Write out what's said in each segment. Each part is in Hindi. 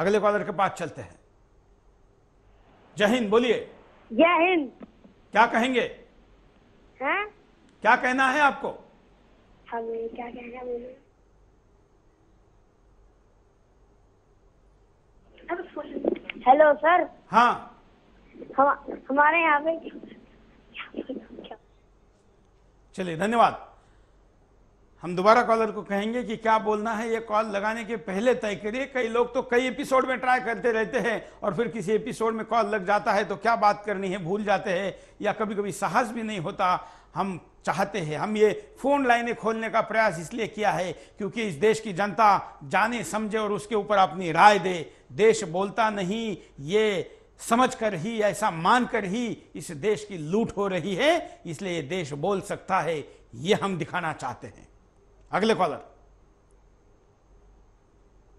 अगले कॉलर के पास चलते हैं। जय हिंद, बोलिए। जय हिंद, क्या कहेंगे? हाँ? क्या कहना है आपको? हमें क्या कहना है? Hello sir. हाँ, हमारे यहाँ पे। चलिए, धन्यवाद। हम दोबारा कॉलर को कहेंगे कि क्या बोलना है, ये कॉल लगाने के पहले तय करिए। कई लोग तो कई एपिसोड में ट्राई करते रहते हैं और फिर किसी एपिसोड में कॉल लग जाता है तो क्या बात करनी है भूल जाते हैं, या कभी कभी साहस भी नहीं होता। हम चाहते हैं, हम ये फोन लाइनें खोलने का प्रयास इसलिए किया है क्योंकि इस देश की जनता जाने, समझे और उसके ऊपर अपनी राय दे। देश बोलता नहीं, ये समझ कर ही, ऐसा मान कर ही इस देश की लूट हो रही है, इसलिए ये देश बोल सकता है, ये हम दिखाना चाहते हैं। अगले कॉलर,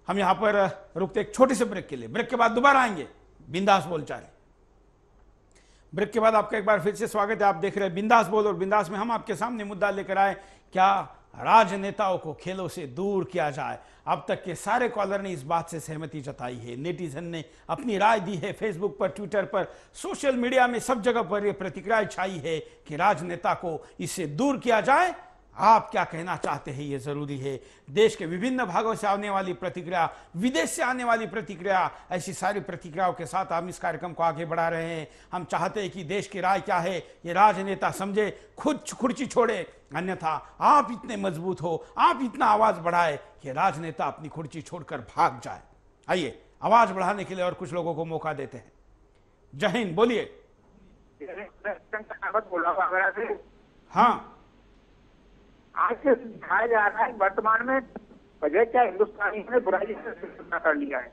हम यहां पर रुकते एक छोटे से ब्रेक के लिए। ब्रेक के बाद दोबारा आएंगे बिंदास बोल चाहे। ब्रेक के बाद आपका एक बार फिर से स्वागत है। आप देख रहे हैं बिंदास बोल, और बिंदास में हम आपके सामने मुद्दा लेकर आए, क्या राजनेताओं को खेलों से दूर किया जाए। अब तक के सारे कॉलर ने इस बात से सहमति जताई है, नेटिजन ने अपनी राय दी है, फेसबुक पर, ट्विटर पर, सोशल मीडिया में सब जगह पर यह प्रतिक्रिया छाई है कि राजनेता को इससे दूर किया जाए। आप क्या कहना चाहते हैं, ये जरूरी है। देश के विभिन्न भागों से आने वाली प्रतिक्रिया, विदेश से आने वाली प्रतिक्रिया, ऐसी सारी प्रतिक्रियाओं के साथ हम इस कार्यक्रम को आगे बढ़ा रहे हैं। हम चाहते हैं कि देश की राय क्या है, ये राजनेता समझे, खुद खुर्ची छोड़े, अन्यथा आप इतने मजबूत हो, आप इतना आवाज बढ़ाए कि राजनेता अपनी खुर्ची छोड़कर भाग जाए। आइए, आवाज बढ़ाने के लिए और कुछ लोगों को मौका देते हैं। जय हिंद, बोलिए। हाँ, आज से दिखाया जा रहा है वर्तमान में वजह क्या, हिंदुस्तानी ने बुराई से कर लिया है।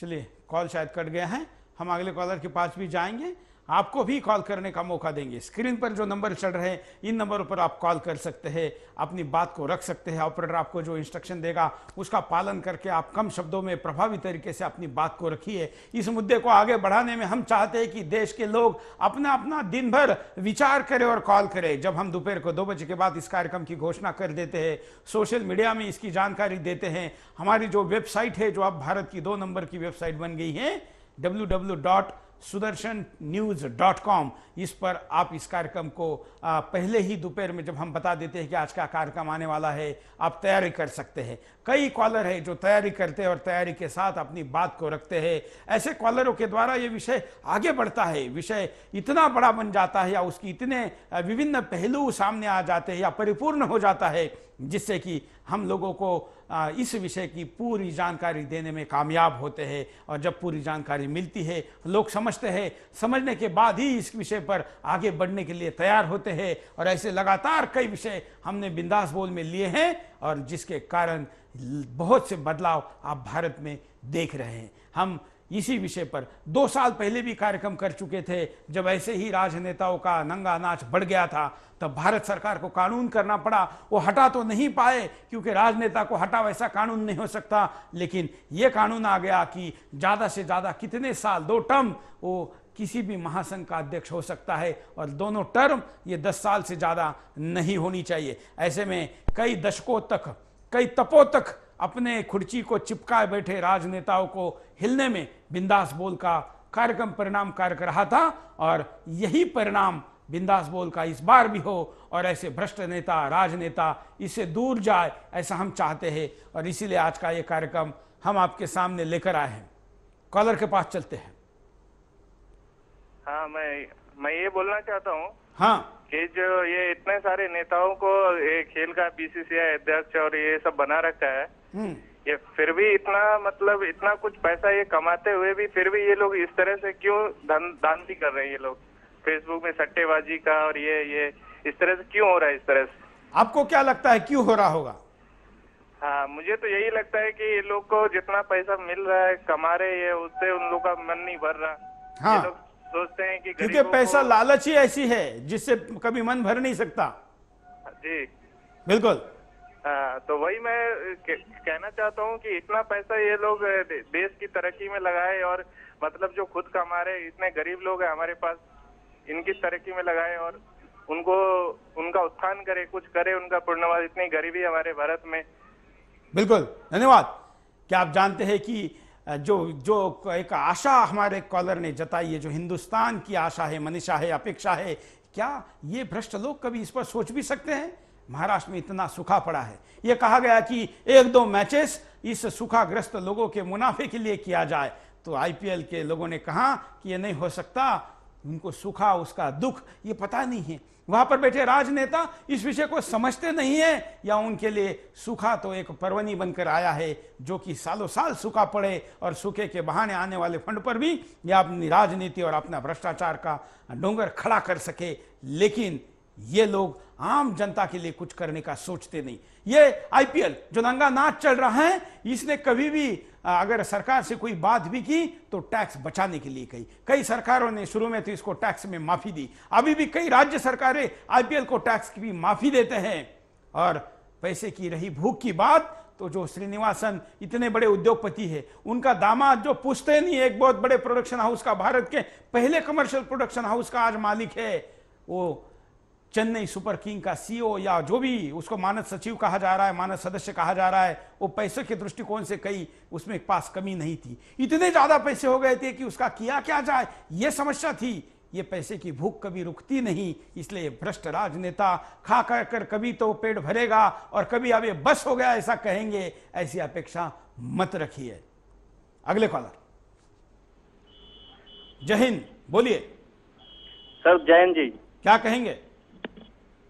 चलिए, कॉल शायद कट गया है। हम अगले कॉलर के पास भी जाएंगे, आपको भी कॉल करने का मौका देंगे। स्क्रीन पर जो नंबर चल रहे हैं, इन नंबरों पर आप कॉल कर सकते हैं, अपनी बात को रख सकते हैं। ऑपरेटर आपको जो इंस्ट्रक्शन देगा उसका पालन करके आप कम शब्दों में प्रभावी तरीके से अपनी बात को रखिए। इस मुद्दे को आगे बढ़ाने में हम चाहते हैं कि देश के लोग अपना अपना दिन भर विचार करें और कॉल करें। जब हम दोपहर को 2 बजे के बाद इस कार्यक्रम की घोषणा कर देते हैं, सोशल मीडिया में इसकी जानकारी देते हैं। हमारी जो वेबसाइट है, जो अब भारत की 2 नंबर की वेबसाइट बन गई है, www.sudarshannews.com, इस पर आप इस कार्यक्रम को पहले ही दोपहर में जब हम बता देते हैं कि आज का कार्यक्रम आने वाला है, आप तैयारी कर सकते हैं। कई कॉलर है जो तैयारी करते हैं और तैयारी के साथ अपनी बात को रखते हैं। ऐसे कॉलरों के द्वारा ये विषय आगे बढ़ता है, विषय इतना बड़ा बन जाता है या उसकी इतने विभिन्न पहलू सामने आ जाते हैं या परिपूर्ण हो जाता है, जिससे कि हम लोगों को इस विषय की पूरी जानकारी देने में कामयाब होते हैं। और जब पूरी जानकारी मिलती है, लोग समझते हैं, समझने के बाद ही इस विषय पर आगे बढ़ने के लिए तैयार होते हैं। और ऐसे लगातार कई विषय हमने बिंदास बोल में लिए हैं, और जिसके कारण बहुत से बदलाव आप भारत में देख रहे हैं। हम इसी विषय पर 2 साल पहले भी कार्यक्रम कर चुके थे, जब ऐसे ही राजनेताओं का नंगा नाच बढ़ गया था, तब भारत सरकार को कानून करना पड़ा। वो हटा तो नहीं पाए क्योंकि राजनेता को हटाओ ऐसा कानून नहीं हो सकता, लेकिन ये कानून आ गया कि ज़्यादा से ज़्यादा कितने साल, 2 टर्म वो किसी भी महासंघ का अध्यक्ष हो सकता है, और दोनों टर्म ये 10 साल से ज़्यादा नहीं होनी चाहिए। ऐसे में कई दशकों तक, कई तपों तक अपने खुर्ची को चिपकाए बैठे राजनेताओं को हिलने में बिंदास बोल का कार्यक्रम परिणाम कर रहा था, और यही परिणाम बिंदास बोल का इस बार भी हो, और ऐसे भ्रष्ट नेता, राजनेता इससे दूर जाए, ऐसा हम चाहते हैं। और इसीलिए आज का ये कार्यक्रम हम आपके सामने लेकर आए हैं। कॉलर के पास चलते हैं। हाँ, मैं ये बोलना चाहता हूँ, हाँ, कि जो ये इतने सारे नेताओं को ये खेल का बीसीसीआई अध्यक्ष और ये सब बना रखा है, ये फिर भी इतना, मतलब इतना कुछ पैसा ये कमाते हुए भी फिर भी ये लोग इस तरह से क्यों धांधली कर रहे हैं। ये लोग फेसबुक में सट्टेबाजी का और ये इस तरह से क्यों हो रहा है, इस तरह से आपको क्या लगता है क्यों हो रहा होगा? हाँ, मुझे तो यही लगता है कि ये लोग को जितना पैसा मिल रहा है, कमा रहे हैं, उससे उन लोग का मन नहीं भर रहा। हाँ, सोचते हैं कि क्योंकि पैसा, लालच ही ऐसी है जिससे कभी मन भर नहीं सकता जी। बिल्कुल, तो वही मैं कहना चाहता हूँ कि इतना पैसा ये लोग देश की तरक्की में लगाए, और मतलब जो खुद कमा रहे, इतने गरीब लोग हैं हमारे पास, इनकी तरक्की में लगाए, और उनका उत्थान करे, कुछ करे उनका पुनर्वास। इतनी गरीबी हमारे भारत में। बिल्कुल, धन्यवाद। क्या आप जानते हैं कि जो एक आशा हमारे कॉलर ने जताई है, जो हिंदुस्तान की आशा है, मनीषा है, अपेक्षा है, क्या ये भ्रष्ट लोग कभी इस पर सोच भी सकते हैं? महाराष्ट्र में इतना सूखा पड़ा है, ये कहा गया कि 1-2 मैचेस इस सूखाग्रस्त लोगों के मुनाफे के लिए किया जाए, तो आईपीएल के लोगों ने कहा कि ये नहीं हो सकता, उनको सूखा उसका दुख ये पता नहीं है। वहां पर बैठे राजनेता इस विषय को समझते नहीं है, या उनके लिए सूखा तो एक पर्वनी बनकर आया है, जो कि सालों साल सूखा पड़े और सूखे के बहाने आने वाले फंड पर भी या अपनी राजनीति और अपना भ्रष्टाचार का डोंगर खड़ा कर सके। लेकिन ये लोग आम जनता के लिए कुछ करने का सोचते नहीं। ये आईपीएल जो नंगा नाच चल रहा है, इसने कभी भी अगर सरकार से कोई बात भी की तो टैक्स बचाने के लिए कही। कई सरकारों ने शुरू में तो इसको टैक्स में माफी दी, अभी भी कई राज्य सरकारें आईपीएल को टैक्स की भी माफी देते हैं। और पैसे की रही भूख की बात, तो जो श्रीनिवासन इतने बड़े उद्योगपति है, उनका दामाद जो पूछते नहीं, एक बहुत बड़े प्रोडक्शन हाउस का, भारत के पहले कमर्शियल प्रोडक्शन हाउस का आज मालिक है, वो चेन्नई सुपर किंग का सीईओ या जो भी उसको मानद सचिव कहा जा रहा है, मानद सदस्य कहा जा रहा है, वो पैसे के दृष्टिकोण से कई उसमें पास कमी नहीं थी। इतने ज़्यादा पैसे हो गए थे कि उसका किया क्या जाए, ये समस्या थी। ये पैसे की भूख कभी रुकती नहीं, इसलिए भ्रष्ट राजनेता खा कर कभी तो पेट भरेगा और कभी अब ये बस हो गया ऐसा कहेंगे, ऐसी अपेक्षा मत रखिए। अगले कॉलर, जय हिंद, बोलिए। सर जय हिंद जी, क्या कहेंगे?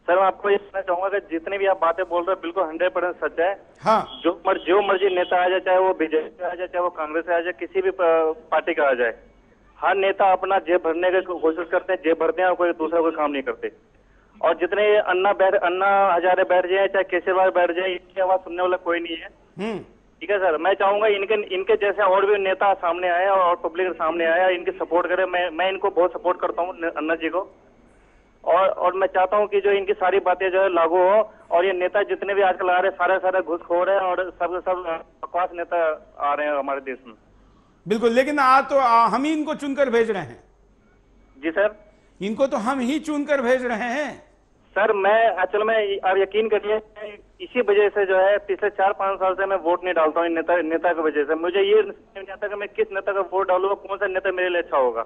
सर मैं आपको ये कहना चाहूंगा कि जितनी भी आप बातें बोल रहे हो बिल्कुल 100% सच है। हाँ। जो मर्जी नेता आ जाए, चाहे वो बीजेपी का आ जाए, चाहे वो कांग्रेस आ जाए, किसी भी पार्टी का आ जाए, हर नेता अपना जेब भरने की कोशिश करते हैं, जेब भरते हैं और कोई दूसरा कोई काम नहीं करते। और जितने अन्ना हजारे बैठ जाए, चाहे केजरीवाल बैठ जाए, इनकी आवाज सुनने वाला कोई नहीं है। ठीक है सर, मैं चाहूंगा इनके जैसे और भी नेता सामने आए और पब्लिक सामने आया, इनकी सपोर्ट करे। मैं इनको बहुत सपोर्ट करता हूँ अन्ना जी को, और मैं चाहता हूं कि जो इनकी सारी बातें जो है लागू हो। और ये नेता जितने भी आजकल आ रहे हैं, सारे घुसखोर हैं और सब बकवास नेता आ रहे हैं हमारे देश में। बिल्कुल, लेकिन हम ही इनको चुनकर भेज रहे हैं। जी सर, इनको तो हम ही चुनकर भेज रहे हैं सर। मैं एक्चुअल में, आप यकीन करिए, इसी वजह से जो है पिछले 4-5 साल से मैं वोट नहीं डालता हूँ नेता की वजह से। मुझे ये नहीं चाहता कि मैं किस नेता का वोट डालूंगा, कौन सा नेता मेरे लिए अच्छा होगा,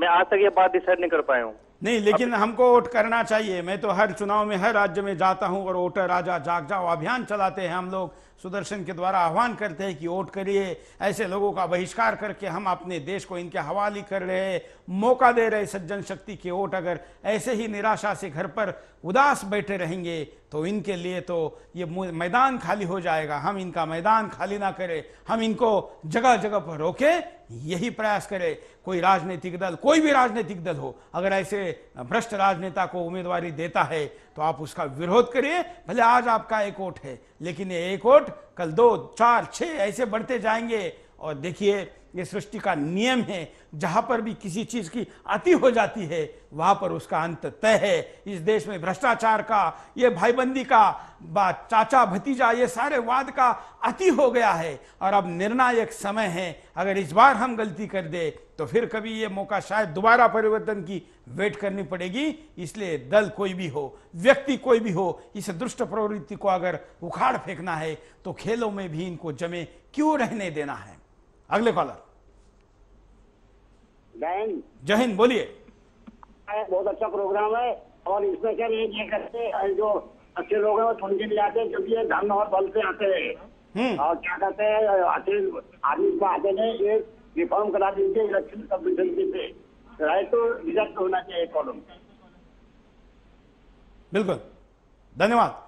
मैं आज तक ये बात डिसाइड नहीं कर पाया हूँ। नहीं, लेकिन हमको वोट करना चाहिए। मैं तो हर चुनाव में हर राज्य में जाता हूं और वोटर राजा जाग जाओ अभियान चलाते हैं हम लोग। सुदर्शन के द्वारा आह्वान करते हैं कि वोट करिए। ऐसे लोगों का बहिष्कार करके हम अपने देश को इनके हवाले कर रहे हैं, मौका दे रहे सज्जन शक्ति के वोट। अगर ऐसे ही निराशा से घर पर उदास बैठे रहेंगे तो इनके लिए तो ये मैदान खाली हो जाएगा। हम इनका मैदान खाली ना करें, हम इनको जगह जगह पर रोके, यही प्रयास करें। कोई राजनीतिक दल, कोई भी राजनीतिक दल हो, अगर ऐसे भ्रष्ट राजनेता को उम्मीदवारी देता है तो आप उसका विरोध करिए। भले आज आपका एक वोट है, लेकिन ये एक वोट कल 2, 4, 6 ऐसे बढ़ते जाएंगे। और देखिए, ये सृष्टि का नियम है, जहां पर भी किसी चीज की अति हो जाती है वहां पर उसका अंत तय है। इस देश में भ्रष्टाचार का, ये भाईबंदी का, चाचा भतीजा, ये सारे वाद का अति हो गया है। और अब निर्णायक समय है। अगर इस बार हम गलती कर दे तो फिर कभी ये मौका शायद दोबारा परिवर्तन की वेट करनी पड़ेगी। इसलिए दल कोई भी हो, व्यक्ति कोई भी हो, इस दुष्ट प्रवृत्ति को अगर उखाड़ फेंकना है तो खेलों में भी इनको जमे क्यों रहने देना है। अगले कॉलर, जय हिंद, बोलिए। बहुत अच्छा प्रोग्राम है और इसमें क्या ये करते जो अच्छे लोग हैं वो थोड़ी दिन जाते हैं, क्योंकि ये धन और बल से आते हैं। और क्या कहते हैं, अच्छे आदमी को आते हैं, ये रिफॉर्म करा दीजिए इलेक्शन कमीशन से, राइट तो रिजल्ट होना चाहिए कॉलम। बिल्कुल, धन्यवाद।